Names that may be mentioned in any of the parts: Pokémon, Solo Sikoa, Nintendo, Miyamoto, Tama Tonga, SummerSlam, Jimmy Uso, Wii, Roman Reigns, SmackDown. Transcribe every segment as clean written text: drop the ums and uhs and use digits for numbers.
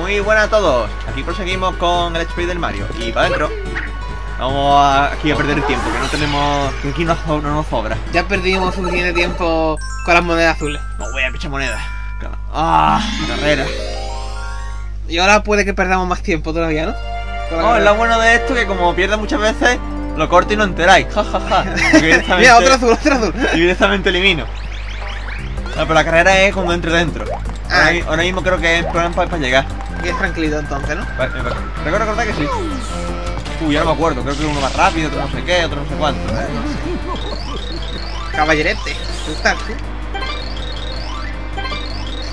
Muy buenas a todos. Aquí proseguimos con el speed del Mario. Y para adentro. Vamos aquí a perder el tiempo, que no tenemos... que aquí no nos sobra. Ya perdimos suficiente tiempo con las monedas azules. No voy a pichar monedas. ¡Ah! Carrera. Y ahora puede que perdamos más tiempo todavía, ¿no? No, es lo bueno de esto, que como pierdes muchas veces, lo corto y no enteráis. Ja, ja, ja. Mira, otro azul, otro azul. Y directamente elimino. No, pero la carrera es como dentro. Ahora mismo creo que es plan para llegar. Y es tranquilito entonces, ¿no? Creo recordar que sí. Uy, ya no me acuerdo, creo que uno más rápido, otro no sé qué, otro no sé cuánto. Caballerete, tú estás, ¿sí?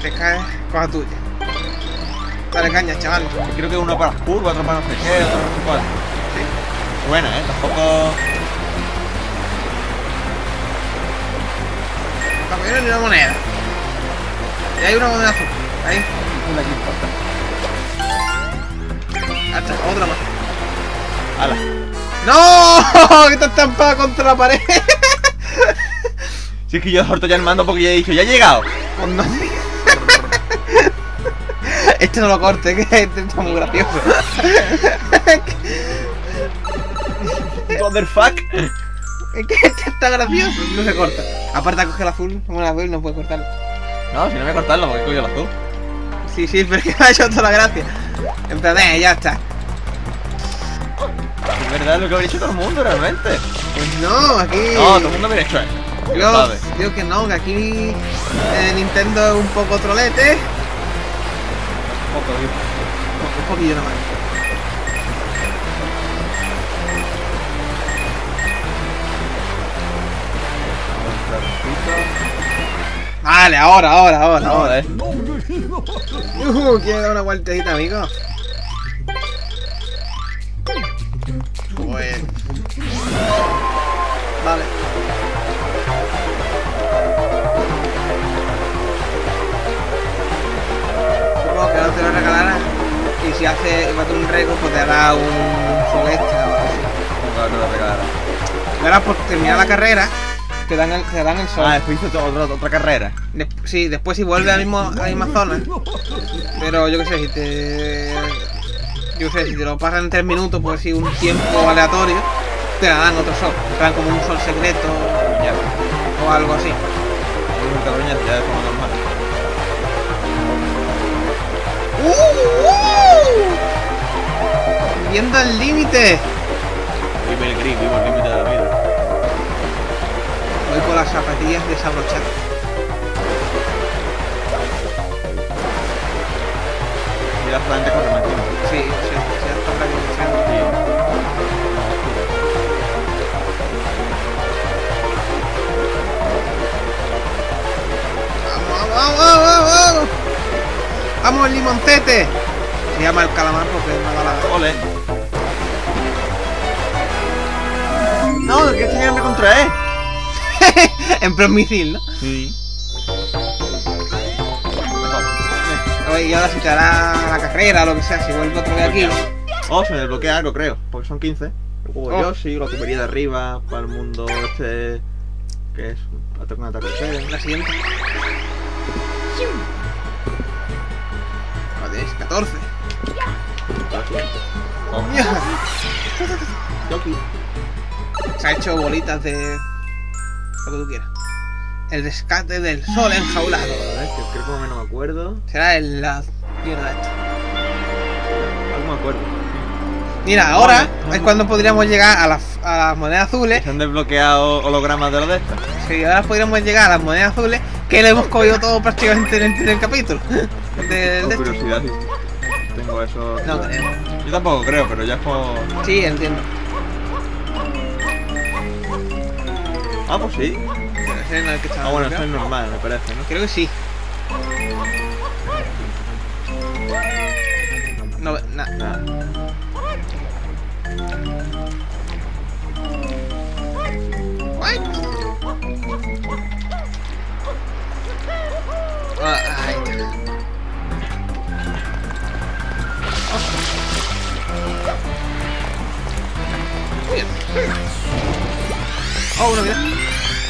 Te cae cosa tuya. Dale caña, chaval. Creo que uno para las curvas, otro para no sé qué, otro no sé cuánto. Sí. Buena, tampoco... Tampoco ni una moneda. Y hay una moneda azul. Ahí. Una que importa. Hasta otra más. ¡Hala! ¡No! ¡Que te estampas contra la pared! Si es que yo corto ya el mando porque ya he dicho, ¡ya he llegado! Pues no. Este no lo corte, que este está muy gracioso. Motherfuck. Es que este está gracioso, no se corta. Aparte coge el azul, como el azul no puede cortarlo. No, si no voy a cortarlo, porque coge el azul. Sí, pero es que me ha hecho toda la gracia. En plan, ya está. Es verdad lo que habría hecho todo el mundo realmente. Pues no, aquí... No, todo el mundo habría hecho eso. Yo digo que no, que aquí Nintendo es un poco trolete. Un poquillo nomás. Vale, ahora. ¿Quieres dar una vueltecita, amigo? Bueno. Vale. Supongo que no te lo regalará. Y si hace un récord, pues te hará un juguete o algo así. Claro, te lo regalará. Y ahora por terminar la carrera, te dan el sol. Ah, después hizo otra carrera. Sí, después si vuelve a la misma zona. Pero yo qué sé, si te lo pasan en 3 minutos, por decir un tiempo aleatorio, te la dan otro sol. Te dan como un sol secreto o algo así. Viendo el límite. Vive el grip, vivo el límite de la vida. Voy con las zapatillas desabrochadas. Ya solamente con el tiempo. Sí, ya está la condición. ¡Vamos! ¡Vamos el limoncete! Se llama el calamar porque es una balada. ¡Ole! No, que este ya me contrae. En plan misil, ¿no? Sí. Y ahora se te hará la carrera o lo que sea, si vuelvo otra vez aquí. Oh, se me desbloquea algo, creo, porque son 15. Yo sigo la tubería de arriba, para el mundo este... que es? Ataque, un ataque. La siguiente. Vale, es 14. Oh, mierda. Se ha hecho bolitas de... lo que tú quieras. El rescate del sol enjaulado. Creo que no me acuerdo. Será en la mierda esta. No me acuerdo. Mira, ahora es cuando podríamos llegar a las monedas azules. Se han desbloqueado hologramas de los de estas. Sí, ahora podríamos llegar a las monedas azules, que lo hemos cogido todo prácticamente en el capítulo. De curiosidad, sí. Tengo eso. No creo. Yo tampoco creo, pero ya es como... Sí, entiendo. Ah, pues sí. Ah, bueno, eso es normal, me parece, ¿no? Creo que sí. No, nada. Oh, uno queda.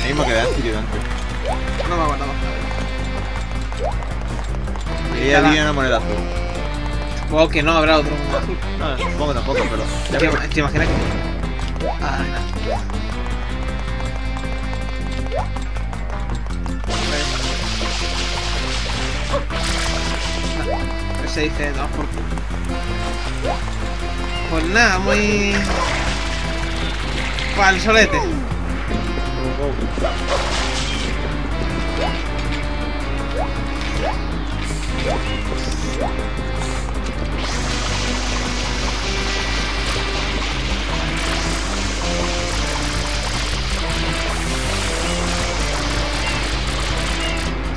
Ahí me quedé antes, No me aguantamos. Y había una moneda azul. Supongo que no habrá otro. No, supongo que tampoco, pero... ¿Te imaginas que...? Ah, no. Ese dice, no, por... Pues nada, muy... Pa'l solete.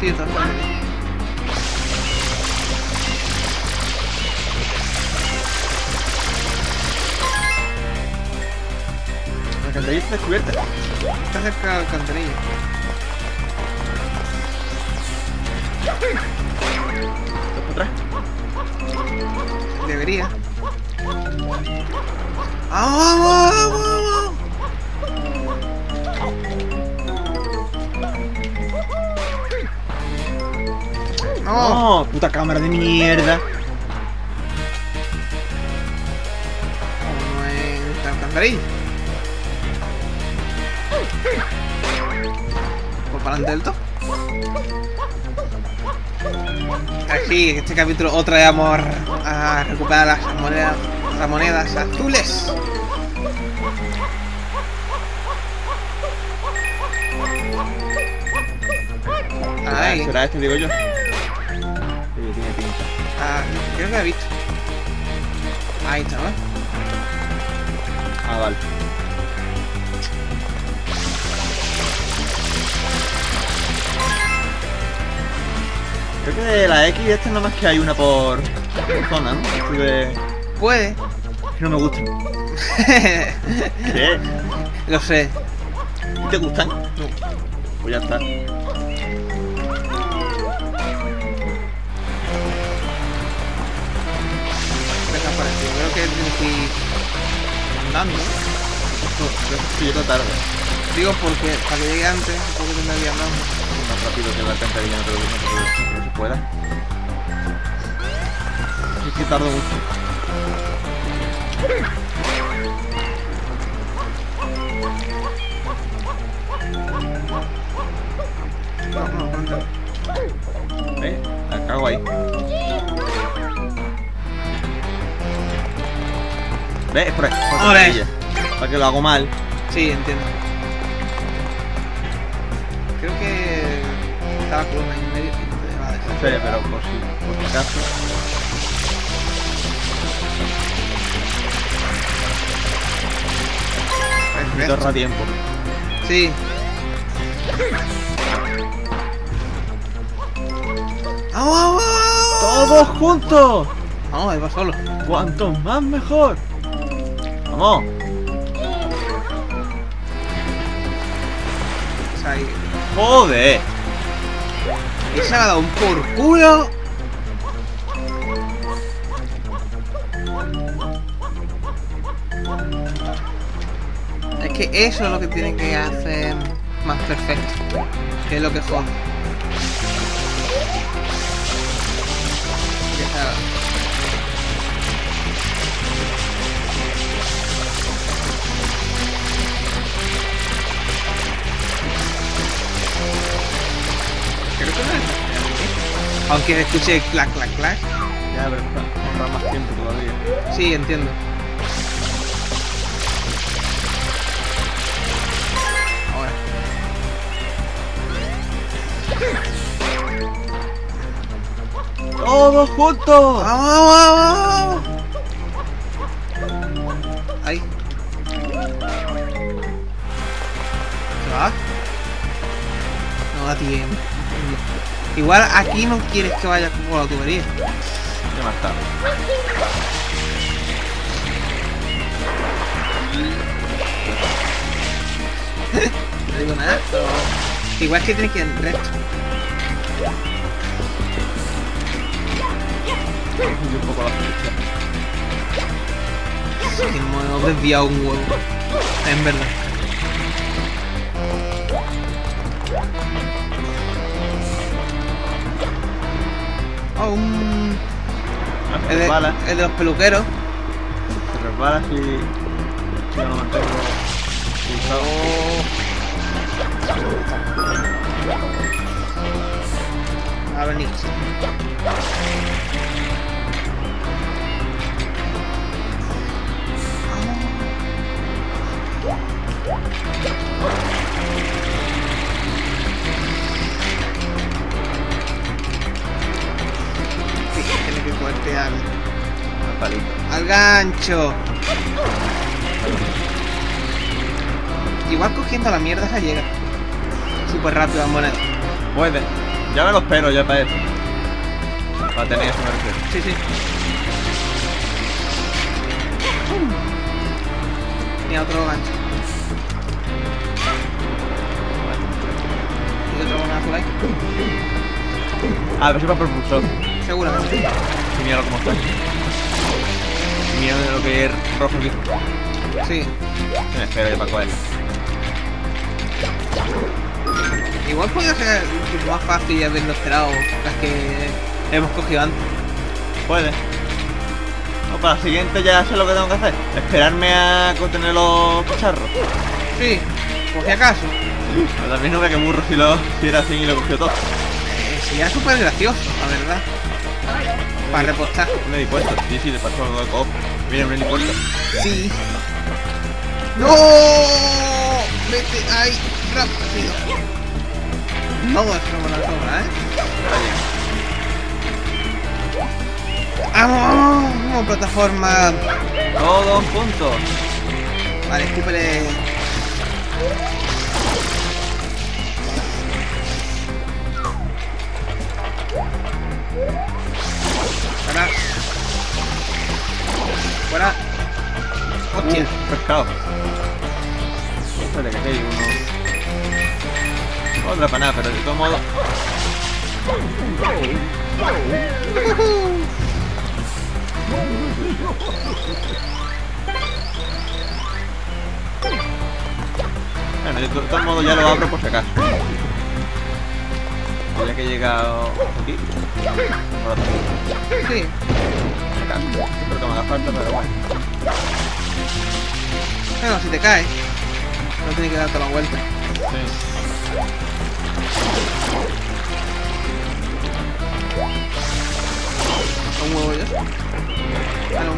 Sí, está bien. Alcantarilla está descubierta. Está cerca de la alcantarilla. ¿Estás para atrás? Debería. ¡Ah, vamos! ¡No! ¡Puta cámara de mierda! Como en la alcantarilla. ¿Por para adelante del todo? Aquí, en este capítulo, otra de amor a recuperar las monedas azules. Ay. ¿Será este, digo yo? Sí, tiene pinta. Ah, creo que lo he visto. Ahí está, ¿no? Ah, vale. Creo que de la X este nomás que hay una por zona, ¿no? Este de... Puede. No me gustan. ¿Qué? Lo sé. ¿Te gustan? No. Pues ya está. Desapareció. Creo que tienes que ir andando. Esto llega tarde. Digo porque para que llegue antes, un poco tendría que andando. Más rápido que la alcantarilla, no te lo digo, no se pueda. Es que tardo mucho. No. La cago ahí. ¿Ves? Es por ahí. Para que lo hago mal. Sí, entiendo. Creo que... Estaba con una y medio y no te va a dejar. Sí, pero por si acaso. Me ahorra tiempo. Sí. ¡Vamos, vamos! ¡Todos juntos! Vamos, ahí va solo. ¡Cuanto más mejor! ¡Vamos! Es ahí. ¡Joder! Y se ha dado un por culo. Es que eso es lo que tienen que hacer más perfecto. Que es lo que juega. Aunque escuche el clac, clac, clac. Ya, pero está más tiempo todavía. Sí, entiendo. Ahora. ¡Todos juntos! ¡Vamos! Ahí. ¿Se va? No da tiempo. Igual aquí no quieres que vaya por la tubería. Ya más tarde. No digo nada. Igual que tienes que ir en recto. Yo un poco la flecha. Es que no he desviado un huevo. En verdad. Oh, se resbala. El de los peluqueros. Se resbala si no lo mantengo pulsado. A venir. Sí, tiene que jugarte al gancho. Igual cogiendo la mierda se llega súper rápido a moneda. Puede, ya me lo espero ya para eso. Para tener eso me refiero. Sí, sí. Tenía otro gancho. ¿Y otro monazo por ahí? A ver si va por el pulsor. Seguramente. Y míralo como está. Y míralo de lo que es rojo aquí. Sí. Me espero yo para cogerlo. Igual podría ser más fácil de haberlo esperado las que hemos cogido antes. Puede. O para la siguiente ya sé lo que tengo que hacer. Esperarme a contener los cacharros. Sí, por si acaso. Pero también no veo que burro si era así y lo cogió todo. Sería súper gracioso, la verdad. Para repostar. Me di cuenta, sí, le pasó algo de co-op. Mira, me di cuenta. Sí. ¡No! Vete ahí rápido. No, eso no me lo sobra, ¿eh? ¡Vamos! Como plataforma. Todo un punto. Vale, escúpele. Fuera. Fuera. Hostia. Pescado. Espérate que hay uno. Otra panada, pero de todo modo. Bueno, de todo modo ya lo abro por si acaso. Ya que he llegado aquí. Por otro lado. Sí. Acá. Creo que me haga falta, pero bueno. Bueno, si te caes, no tienes que darte la vuelta. Sí. Un huevo ya. Bueno,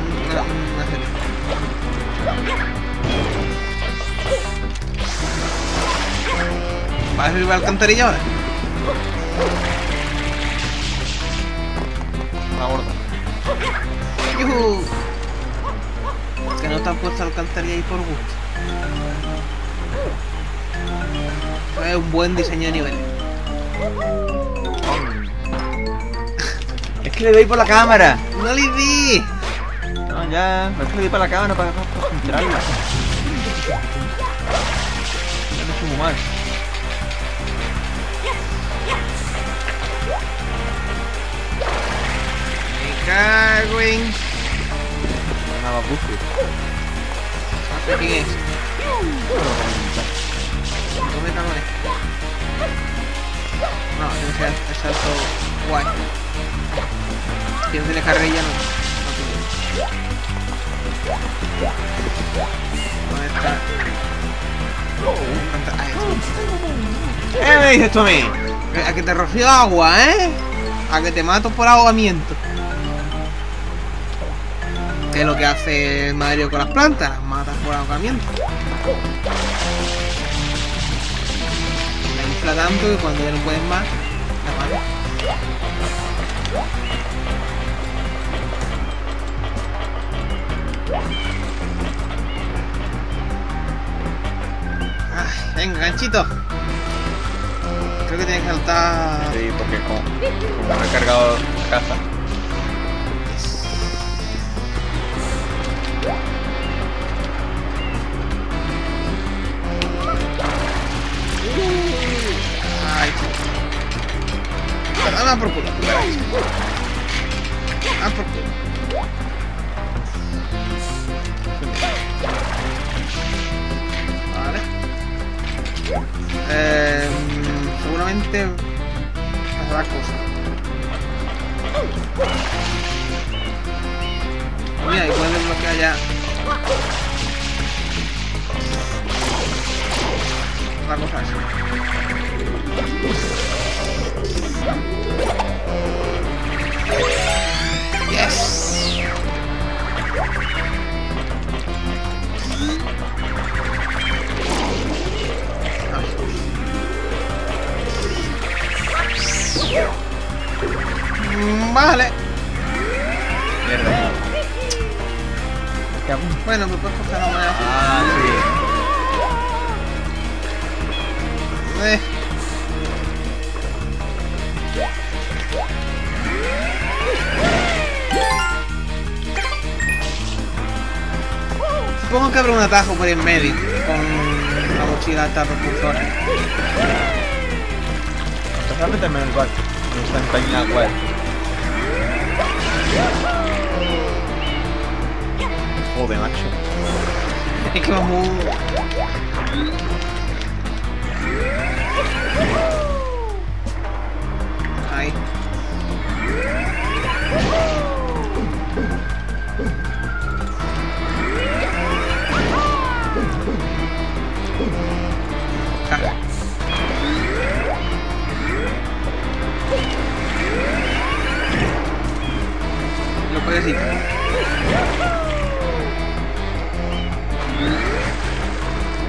una seta. ¿Vas a subir a la alcantarilla ahora? Una gorda. ¡Yuhu! Que no te han puesto la alcantarilla ahí por gusto. Es un buen diseño de nivel. Es que le doy por la cámara. No le di. No, ya. Es que le doy por la cámara para centrarla. Ya me sumo mal. Me cago en... Nada, busco. ¿Quién es? ¿Dónde está con esto? No, tiene que ser el salto guay. Si no se le carrilla no. ¿Dónde está? ¿Qué me dices tú a mí? A que te rocío agua, ¿eh? A que te mato por ahogamiento. ¿Qué es lo que hace Mario con las plantas? Las matas por ahogamiento. La infla tanto que cuando ya no puedes más, la matas. Ah, venga, ganchito. Creo que tienes que saltar. Sí, porque como me he cargado la casa. Yes. Ay, ah, por culo. Ah, por culo. Vale. Seguramente pasará cosas. vida. Otra cosa así. Yes. Vale. Bueno, me puedes coger la moneda. Ah, sí. Supongo que habrá un atajo por en medio con la mochila hasta propulsora. Empezar a meterme en el barco. No está empeñado el barco. Joder, macho. Es que vamos. Ahí. Caga. Lo puedes ir.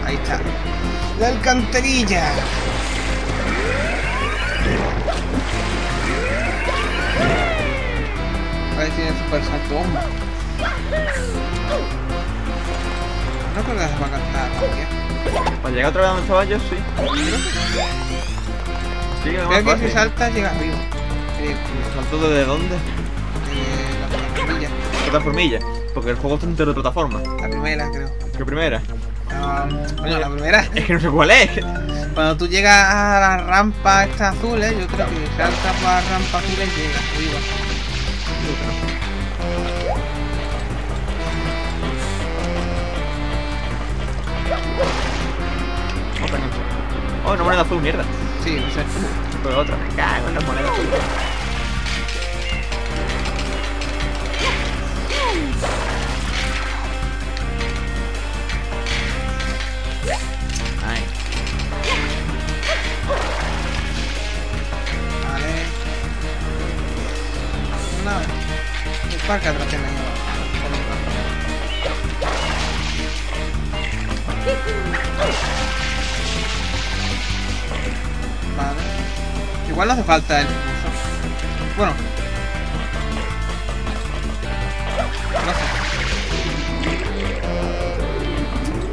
Ahí está. La alcantarilla. Ahí tiene super salto. No creo que se va a cantar todavía. Para llegar otra vez a donde estaba yo, sí. Creo que si salta llega arriba. ¿Salto desde dónde? De la plataformilla. ¿Plataformilla? Porque el juego está entero de plataforma. La primera, creo. ¿Qué primera? Bueno, la primera. Es que no sé cuál es. Cuando tú llegas a la rampa esta azul, yo creo que saltas para la rampa azul y llegas arriba. Oh, una moneda azul, mierda. Sí, no sé. Pero otra, me cago en las monedas azul. Parque atrás de la vale. Igual no hace falta el impulso. Bueno.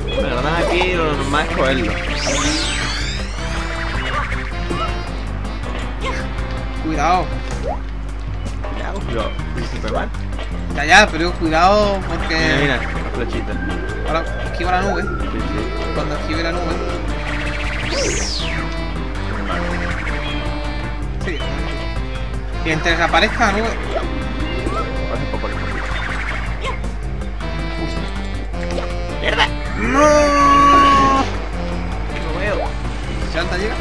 No sé. Perdona, aquí lo normal es cogerlo. Cuidado. Cuidado. Superman. Ya, pero cuidado porque... Mira, la flechita. Ahora esquiva la nube. Sí. Cuando esquive la nube... Sí. Y entre que aparezca la nube... ¡Mierda! ¡No! No veo. ¿Salta llega?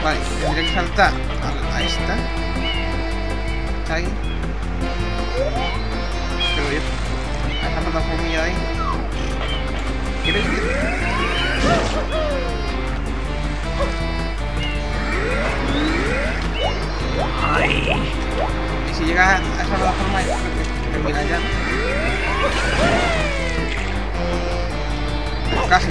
Vale, tendré que saltar a esta. Está ahí. Pero yo. A esta plataforma ya de ahí. ¿Quieres ir? Y si llegas a esa plataforma, termina ya. Pero casi.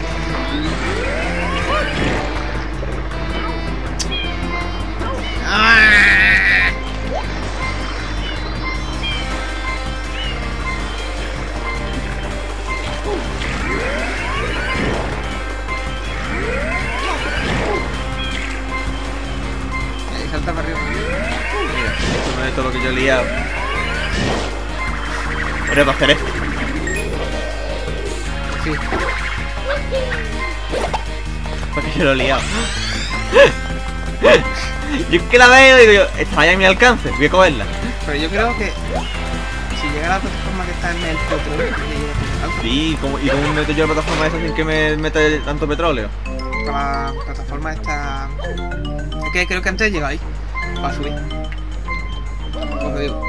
Salta para arriba. Mira, esto no es todo lo que yo he liado. Era para hacer esto. Sí. Porque yo lo he liado. Yo es que la veo y digo yo, está allá en mi alcance, voy a cogerla. Pero yo creo que si llega la plataforma que está en el petróleo, sí, ¿y cómo meto yo la plataforma esa sin que me meta tanto petróleo? La plataforma esta... Es que creo que antes llega ahí. para subir. Como te digo.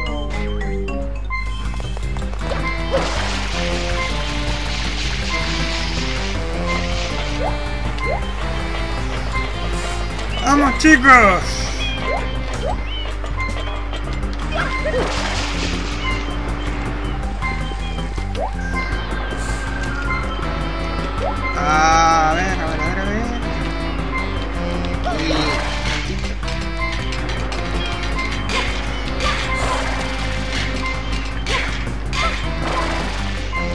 ¡Vamos, chicos! A ver, a ver, a ver, a ver. Y...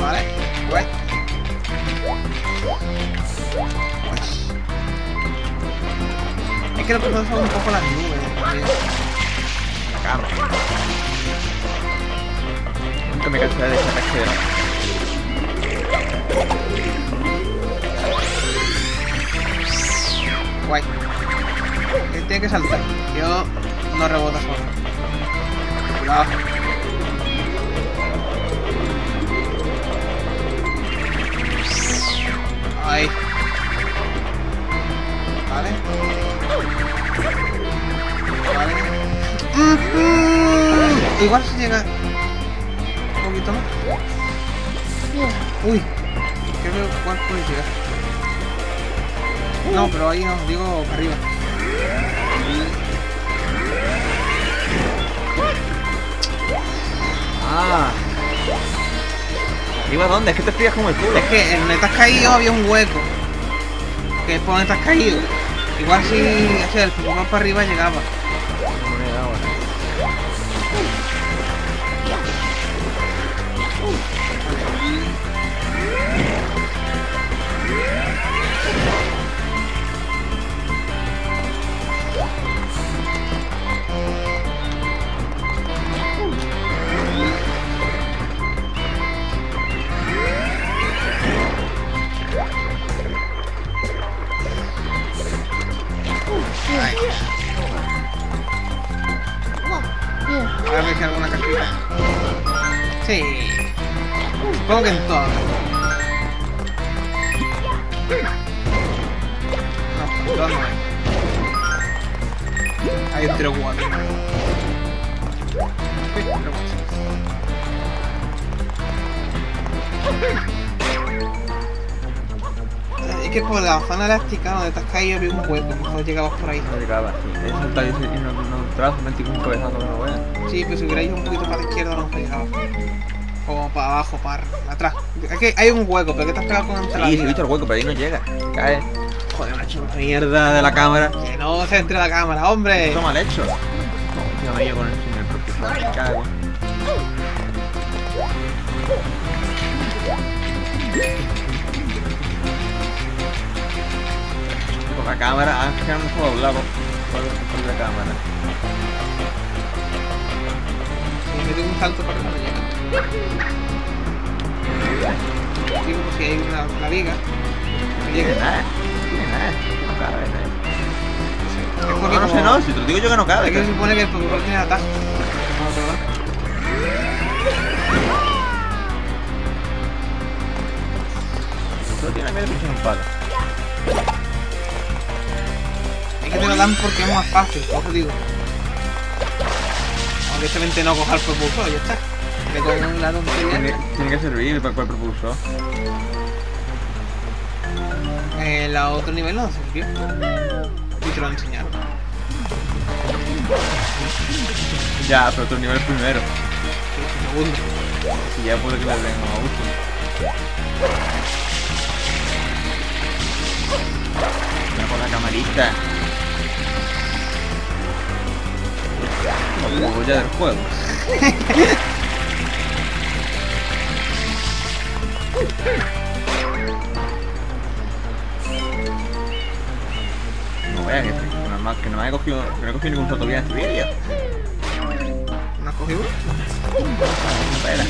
Vale, pues. Es que lo puedo usar un poco las nubes. La cámara. Nunca me cansaré de esa pesquera. Guay. Él tiene que saltar. Yo no reboto solo. Cuidado. Ahí. Vale. Vale. Igual si llega un poquito más. Uy. Creo que igual puede llegar. No, pero ahí no, digo para arriba. Ah. ¿Arriba dónde? Es que te frías como el culo. Es que en donde estás caído había un hueco. Que es por donde estás caído. Igual si hacia el Pokémon para arriba llegaba. A ver si alguna cajita. Sí. Supongo que en todo. No, ¿dónde? Hay otro guapo. Es que por la zona elástica donde te has caído había un hueco, mejor llegabas por ahí. No llegaba, sí. Eso está diciendo, no trajo un cabezazo, no voy a. Sí, pero si hubiera ido un poquito para la izquierda no llegaba. Como para abajo, para atrás. Aquí hay un hueco, pero que te has pegado con un trabajo. Sí, he visto el hueco, pero ahí no llega. Cae. Joder, macho, la mierda de la cámara. Que no se entre la cámara, hombre. Está mal hecho. No, yo me llevo con el primer propio. Cae. Con la cámara, ah, que no puedo hablar con la cámara. Me tengo un salto para que no me llegue. Digo, pues si hay una viga, no llega. Tiene nada, no cabe, ¿eh? Es porque no sé, no, si te lo digo yo que no cabe. Es que se supone que el Pokémon tiene atasco. Esto tiene miedo de pinchar un palo. Es que te lo dan porque es más fácil, ojo digo. Evidentemente no coger el propulsor, ya está. Le cogen un lado un pelín. Tiene que servir para cuál propulsor. El otro nivel no sirvió. Y te lo han enseñado. Ya, pero otro nivel primero. Sí, segundo. Y ya puede que la tenga a gusto. Ya con la camarita. La boya del juego. No veas que no me he cogido, ningún foto bien en este vídeo. ¿No has cogido? Espera. Sí.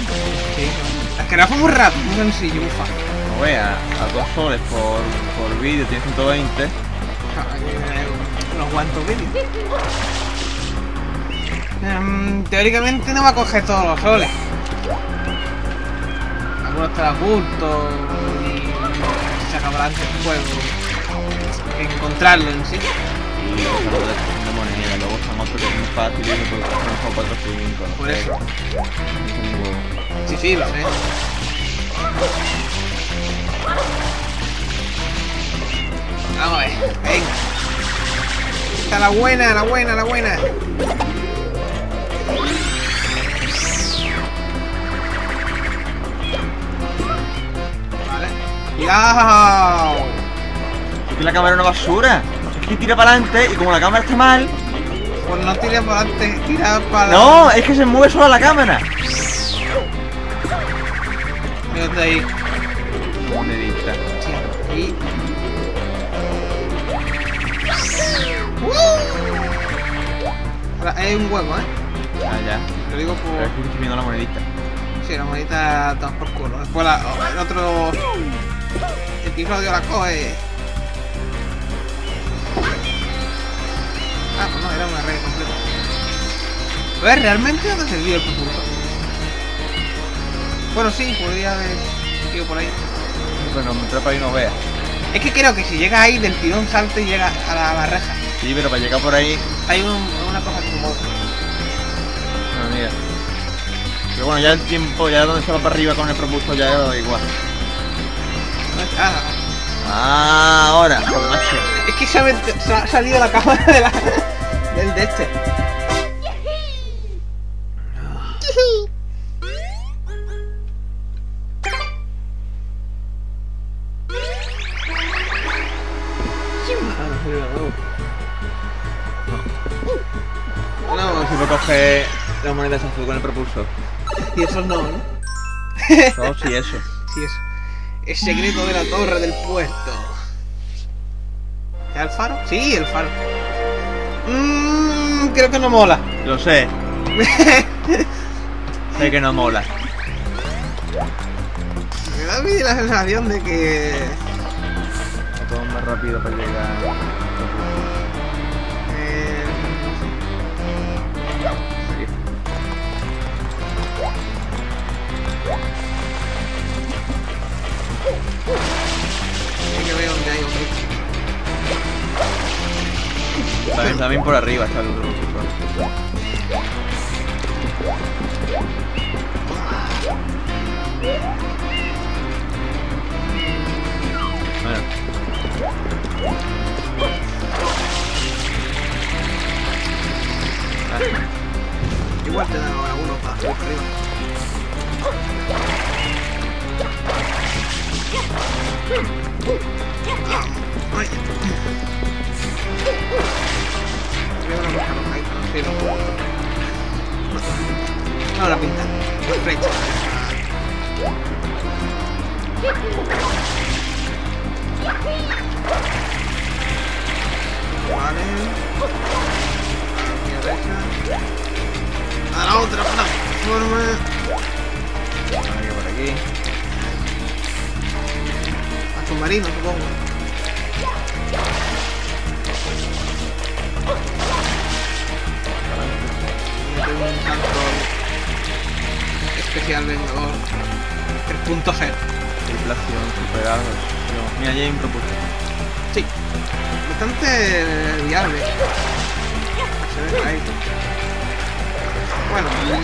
Las que no fue muy rápido, muy sencillo, muy fácil. No veas, a 2 soles por vídeo, tiene 120. Unos cuantos vídeos. Teóricamente no va a coger todos los soles. Algunos estarán ocultos y se acabarán el juego. Hay que encontrarlo en sí. Y luego, 4 5. Por eso. Sí, sí, lo sé. Vamos a ver, venga. Está la buena, la buena, la buena. Vale. ¡Cuidado! ¿Por qué la cámara es una basura? Es que tira para adelante y como la cámara está mal. Pues no tira para adelante, tira para... No, es que se mueve sola la cámara. Mírate ahí. Monedita. Sí, aquí. Ahora, hay un hueco, ¿eh? Ah, ya. Lo digo por... Pero aquí estoy viendo la monedita. Sí, la monedita toma por culo. Después la... el otro... El T-Rodio la coge. Ah, pues no, era una red completa. A ver, ¿realmente dónde se dio el punto? Bueno, sí, podría haber ido por ahí. Bueno, me trapa y no vea. Es que creo que si llega ahí del tirón salta y llega a la reja. Sí, pero para llegar por ahí... Hay una cosa como... Bueno, mira. Pero bueno, ya el tiempo, ya donde estaba para arriba con el propulsor ya era igual. Ah, ahora, joder, macho. Es que se ha salido la cámara de del de este. Las monedas azul con el propulsor. Y esos no, ¿no? No, sí, eso. Sí, eso. El secreto de la torre del puesto. ¿El faro? Sí, el faro. Creo que no mola. Lo sé. Sé que no mola. Me da a mí la sensación de que... Todo más rápido para llegar... También por arriba está el otro propulsor. Bueno. Igual te dan algunos para arriba. No, la pinta. Flecha. Vale. A la otra plataforma. Vale, por aquí. A tu marino, supongo. Un canto especial de nuevo. El punto cero. Inflación, superado. No, mira, ya hay un propulsor. Sí. Bastante viable. Se ve ahí. Bueno, bueno,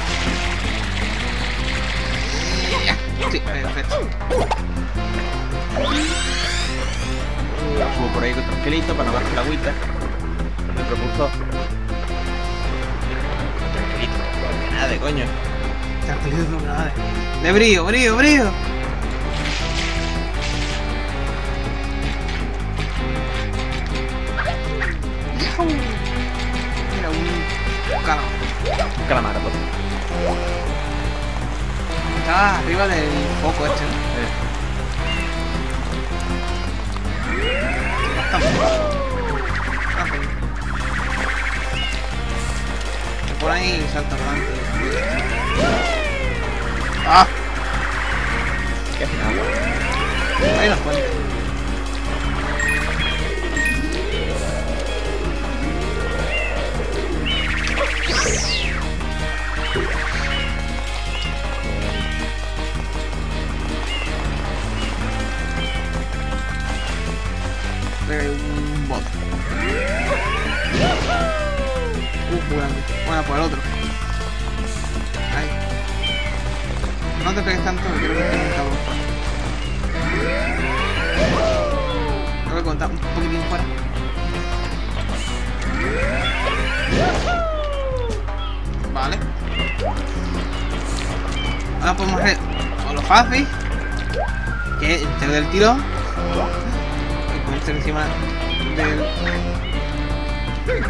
Sí, perfecto. La subo por ahí con tranquilito para no bajar la agüita. El propulsor. Tranquilito, no nada de coño. Tranquilito, no nada de. De brío, brío, brío. Era un calamar. Un calamar, pues. Estaba arriba del foco este, ¿no? Por ahí salta adelante. ¡Ah! ¡Qué nada! Ahí nos ponen. Un bot. Bueno, por el otro. Ahí. No te pegues tanto, porque creo que tengo un cabrón fuera. Creo que contar un poquitín fuera. Vale. Ahora podemos hacer o lo fácil, que es el tiro. Encima del...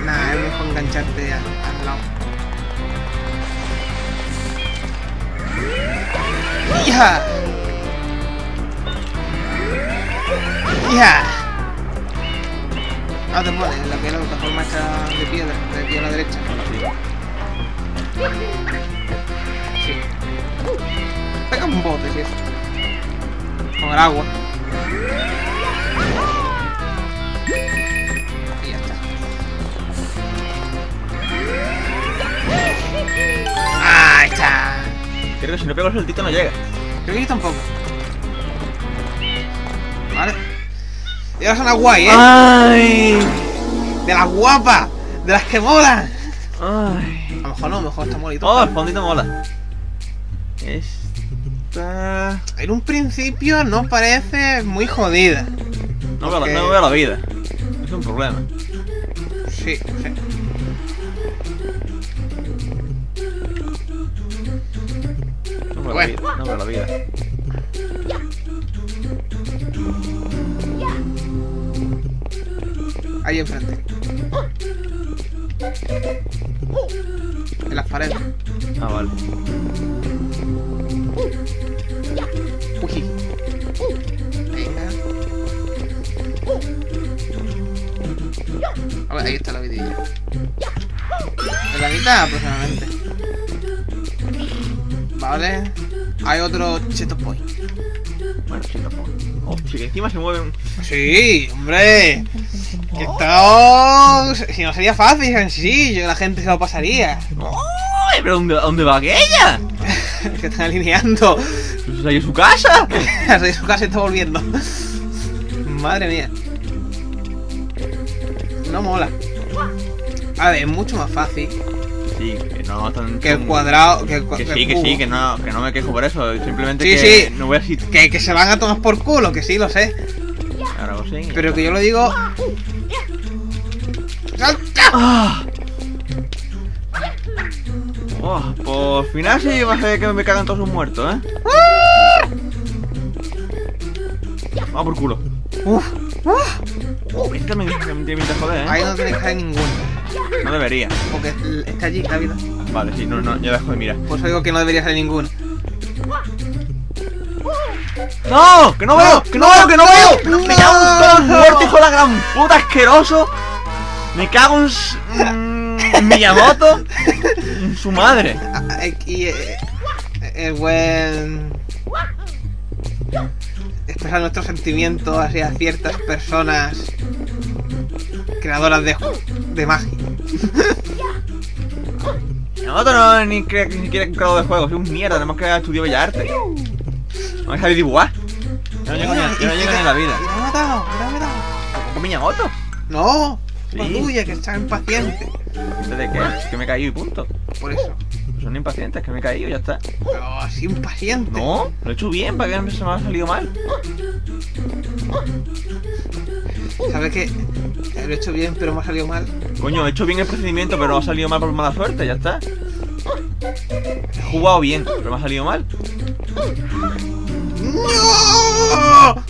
Nada, es mejor engancharte al lado. ¡Hija! ¡Hija! Ah, te pones la piedra, otra forma hecha de piedra, de pie a la derecha. Sí. Pega un bote, si es. Con el agua. Y ya está. ¡Ah, está! Creo que si no pego el saltito no llega. Creo que yo tampoco. Vale. Y ahora son las guay, ¿eh? ¡Ay! De las guapas. De las que molan. ¡Ay! A lo mejor no, a lo mejor está molito. Oh, el fondito mola. Esta... En un principio no parece muy jodida. No, okay. No veo la vida. Es un problema. Sí, sí. No veo, bueno. No veo la vida. Ahí enfrente. En las paredes. Ah, vale. Uy. A ver, ahí está la vidilla. En la mitad aproximadamente. Vale. Hay otro cheto point. Bueno, cheto point. Hostia, que encima se mueven. Sí, hombre. Esto... Si no sería fácil, sencillo. La gente se lo pasaría. Ay, pero ¿dónde va aquella? Se están alineando. ¿Se ha ido su casa? Se ha ido su casa y está volviendo. Madre mía. No mola. A ver, es mucho más fácil. Sí, que no tan... Que el cuadrado... Que sí, que no me quejo por eso. Simplemente sí, que... Sí. No voy a decir... Que se van a tomar por culo, que sí, lo sé. Ahora vos sí. Pero que yo lo digo... ¡Salta! Oh, por final sí va a ser que me cagan todos sus muertos, ¿eh? Va por culo. Uf. Esta me tiene que joder, ¿eh? Ahí no tiene que caer ninguno. No debería. Porque está allí la vida. Vale, sí, no, ya dejo de mirar. Pues digo que no debería salir ninguno. ¡No! ¡Que no veo! ¡Que no veo! ¡Que no veo! ¡Me cago en todos los muertos, hijo de la gran puta asqueroso! ¡Me cago en Miyamoto! ¡En su madre! Y el buen... expresar nuestros sentimientos hacia ciertas personas creadoras de magia. Nosotros no es ni siquiera creador de juegos, es un mierda, tenemos que estudiar Bellas Artes. No es saber dibujar. Yo no llego ni a la vida. ¡Me ha matado! ¡Me ha matado! ¿Con Miyamoto? No, la tuya, que está impaciente. ¿De qué? Es que me he caído y punto. Por eso. Son impacientes, que me he caído y ya está. Pero así impaciente. No, lo he hecho bien para que no se me haya salido mal. ¿Sabes qué? Lo he hecho bien, pero me ha salido mal. Coño, he hecho bien el procedimiento, pero me ha salido mal por mala suerte, ya está. He jugado bien, pero me ha salido mal. ¡No!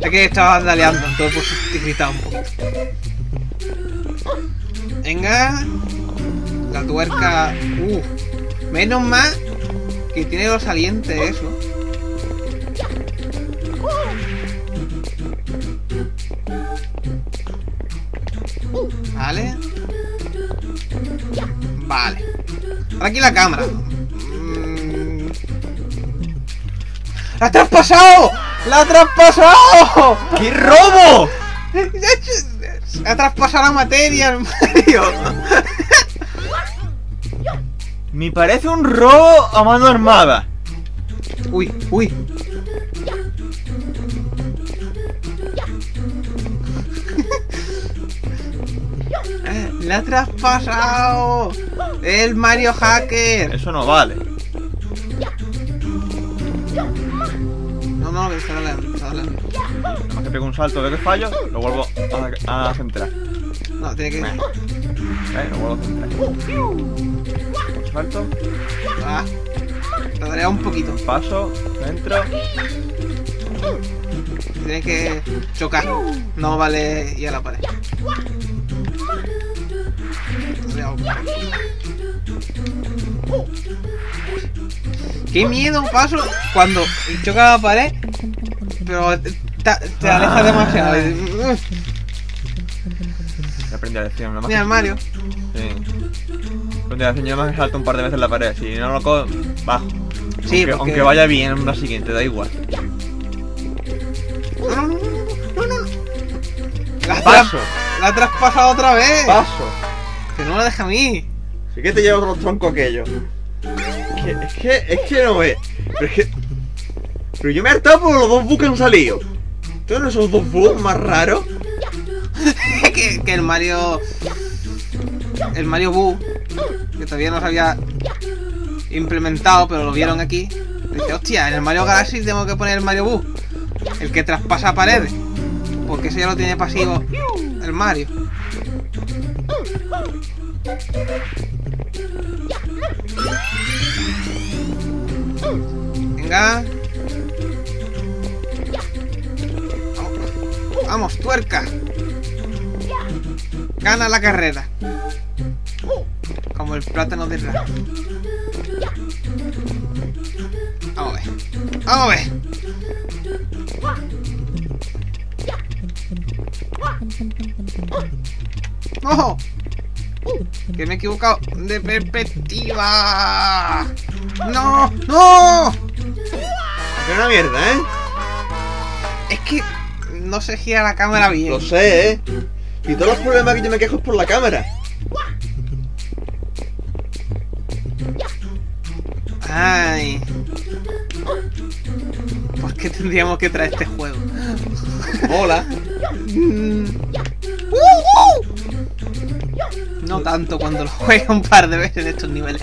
Es que estaba daleando, entonces pues gritaba un poquito. Venga. La tuerca... Menos mal que tiene los salientes eso. Aquí la cámara. ¡La has traspasado! ¡La has traspasado! ¡Qué robo! ¡Ha traspasado la materia, Mario! Me parece un robo a mano armada. Uy, uy. ¡La ha traspasado! ¡El Mario Hacker! Eso no vale. No, no, que está adelante. Nada más que pego un salto, veo que fallo, lo vuelvo a centrar. No, tiene que... lo vuelvo a centrar. Un salto. Ah, tardaré un poquito. Paso, centro. Tienes que chocar. No vale ir a la pared. Qué miedo, paso cuando choca la pared, pero te aleja demasiado. Aprendí la lección, ¿no? Mira, Mario. Sí. Aprendí la lección, yo me salto un par de veces la pared. Si no lo cojo, bajo. Sí, aunque, porque... aunque vaya bien en una siguiente, da igual. No, no, no, no, no, no. La traspasado otra vez. Paso. Que no me la deja a mí. Sí que te llevo otro tronco aquello. Es que no ve. Pero yo me he hartado por los dos bugs que han salido. ¿Tú no esos dos bugs más raros? que el Mario... El Mario Bug, que todavía no se había implementado, pero lo vieron aquí. Dice, hostia, en el Mario Galaxy tengo que poner el Mario Bug, el que traspasa paredes, porque eso ya lo tiene pasivo el Mario. Venga. Vamos, vamos, tuerca. Gana la carrera. Como el plátano de Ra. Vamos a ver. Vamos a ver. ¡No! Que me he equivocado de perspectiva. No, no. Es una mierda, ¿eh? Es que no se gira la cámara bien. Lo sé, ¿eh? Y todos los problemas que yo me quejo es por la cámara. Ay. ¿Por qué tendríamos que traer este juego? Hola. No tanto cuando lo juega un par de veces en estos niveles.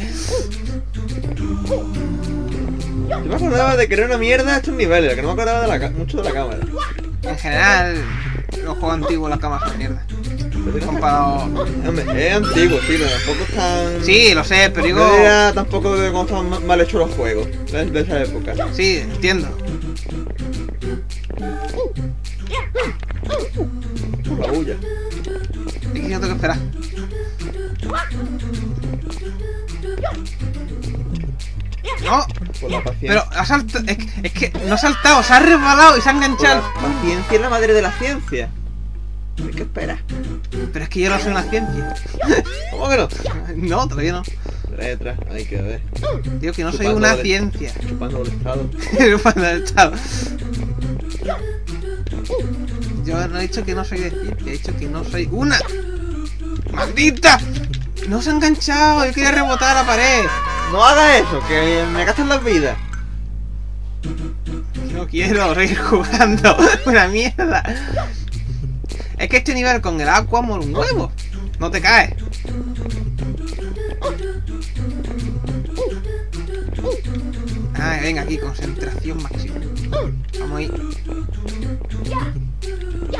Yo me acordaba de que era una mierda estos niveles, que no me acordaba de mucho de la cámara. En general, los juegos antiguos, la cámara es una mierda. Comparado... Es antiguo, sí, pero tampoco es tan... Sí, lo sé, pero digo... No era tampoco de cómo están mal hechos los juegos de esa época. Sí, entiendo. Por la bulla. Es que yo tengo que esperar. No, por la paciencia. Pero ha saltado, es que no ha saltado, se ha resbalado y se ha enganchado. La paciencia es la madre de la ciencia. Hay que esperar. Pero es que yo no soy una ciencia. ¿Cómo que no? No, todavía no. Detrás, hay que ver. Digo que no soy una ciencia. Chupando el estado. Chupando el estado. Yo no he dicho que no soy de ciencia, he dicho que no soy una. ¡Maldita! No se ha enganchado, yo quería rebotar a la pared. No hagas eso, que me gastan las vidas. No quiero seguir jugando. Una mierda. Es que este nivel con el agua mola un huevo. No te caes. Ah, venga aquí, concentración máxima. Vamos a ir.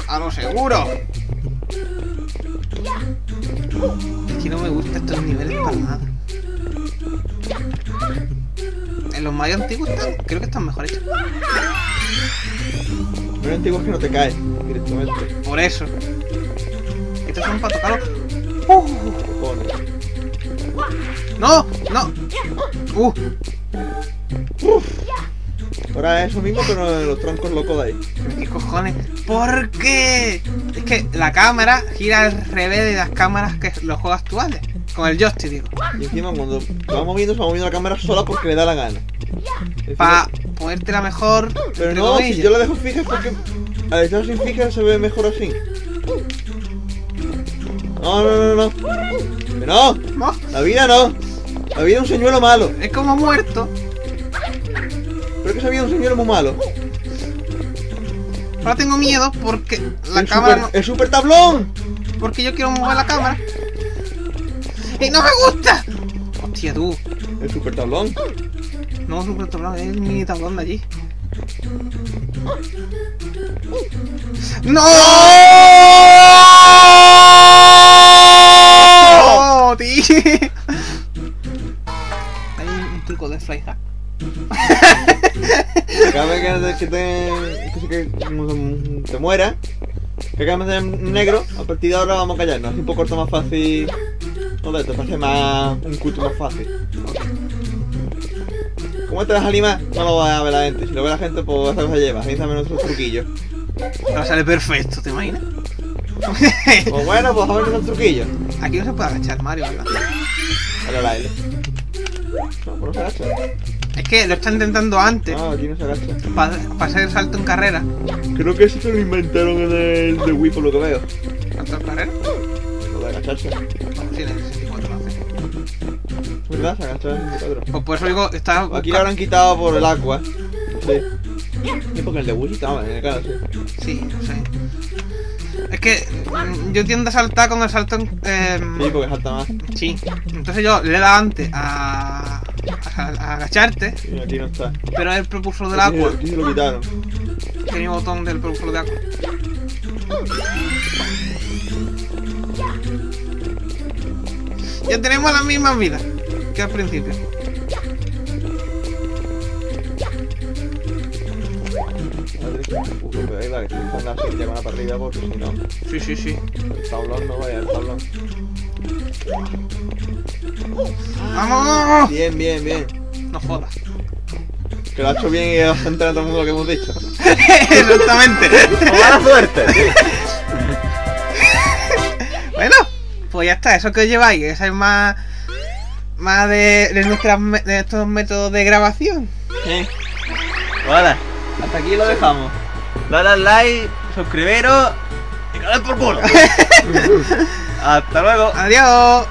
A lo seguro. Es que no me gustan estos niveles para nada. En los Mario antiguos creo que están mejor hechos. Pero antiguos es que no te caes directamente. Por eso. Estos son para tocarlos. ¡No! ¡No! ¡Uf! Ahora es eso mismo, pero de los troncos locos de ahí. ¿Pero qué cojones? ¿Por qué? Es que la cámara gira al revés de las cámaras que los juegos actuales. Con el joystick, digo. Y encima cuando vamos moviendo la cámara sola porque le da la gana. Para ponértela mejor. Pero no, si yo la dejo fija es porque al estar sin fija se ve mejor así. No. No. La vida no. La vida es un señuelo malo. Es como muerto. Pero que esa vida es un señuelo muy malo. Ahora tengo miedo porque la cámara... ¡El super tablón! Porque yo quiero mover la cámara. ¡Y no me gusta! Hostia, tú. ¿El super tablón? No, el super tablón, es el mini tablón de allí. ¡No! ¡No, tío! Hay un truco de flyhack. Cada vez que te muera, que acabas de meter negro, a partir de ahora vamos a callarnos. Así un poco corto más fácil. No, de esto parece más un culto más fácil. ¿Cómo te vas a limar? No lo va a ver la gente. Si lo ve la gente, pues esa cosa lleva. Ahí también nuestros truquillos. Ahora sale perfecto, ¿te imaginas? Pues bueno, pues a ver esos truquillos. Aquí no se puede agachar, Mario, ¿verdad? Pero la L. No, pues no se agacha. Es que lo está intentando antes. Ah, aquí no se agacha. Para hacer el salto en carrera. Creo que eso se lo inventaron en el de Wii, por lo que veo. ¿Salto en carrera? Lo de agacharse. Sí, en el 64 lo hace. ¿Verdad? Se agachó en el 64. Pues por eso digo, está... Aquí buscando. Lo habrán quitado por el agua. Sí. Sí, porque el de Wii estaba en el caso, sí. Sí, no sé. Es que yo tiendo a saltar con el salto en... Sí, porque salta más. Sí. Entonces yo le he dado antes a agacharte. Sí, aquí no está. Pero es el propulsor del agua. Aquí se lo quitaron. Tenía un botón del propulsor del agua. Ya tenemos las mismas vidas que al principio. Ahí va, que estoy usando la silla con la parrilla porque si no... Sí, sí, sí. El tablón no vaya, el tablón. ¡Vamos! Bien, bien, bien. No jodas. Que lo ha hecho bien y ha centrado a todo el mundo lo que hemos dicho. Exactamente. ¡Buena suerte! Bueno, pues ya está. Eso que os lleváis, esa es más de estos métodos de grabación. Sí. Vale. Hasta aquí lo dejamos. Dale al like, suscribiros y dale por culo. Hasta luego. Adiós.